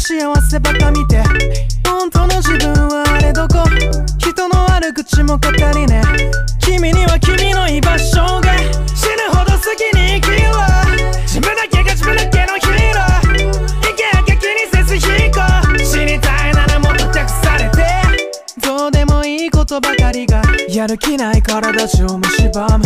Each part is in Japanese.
幸せばか見て本当の自分はあれどこ人の悪口も語りね君には君の居場所が死ぬほど好きに生きよう自分だけが自分だけのヒーロー意見が気にせず引こう死にたいならもっと託されてどうでもいいことばかりがやる気ない体中を蝕む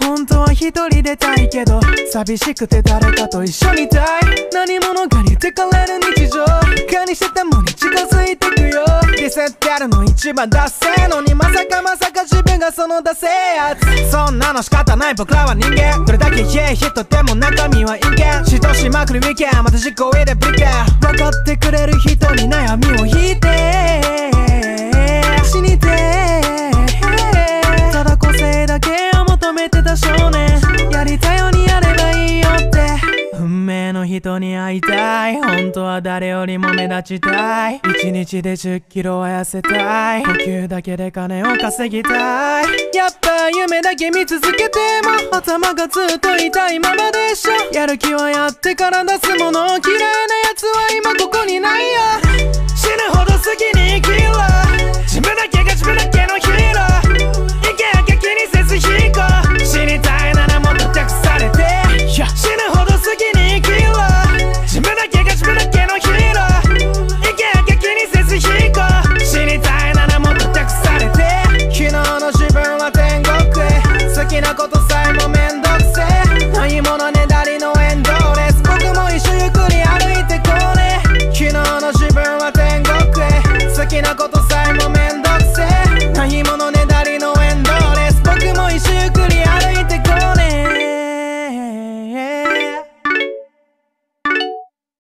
本当は一人でたいけど寂しくて誰かと一緒にいたい何者かにてかれる日常蚊にしてたもに近づいてくよリセってやるの一番ダッセーのにまさか自分がそのダセーやつそんなの仕方ない僕らは人間どれだけイエイ人でも中身は陰険嫉妬しまくるウィーケンまた自己入れブリケン分かってくれる人に悩みを引いて死にてただ個性だけを求めてた少年やりたいようにやればいいよって運命の人に会いたい本当は誰よりも目立ちたい一日で10キロは痩せたい呼吸だけで金を稼ぎたいやっぱ夢だけ見続けても頭がずっと痛いままでしょやる気はやってから出すもの嫌いな奴は今ここにないよ死ぬほど好きに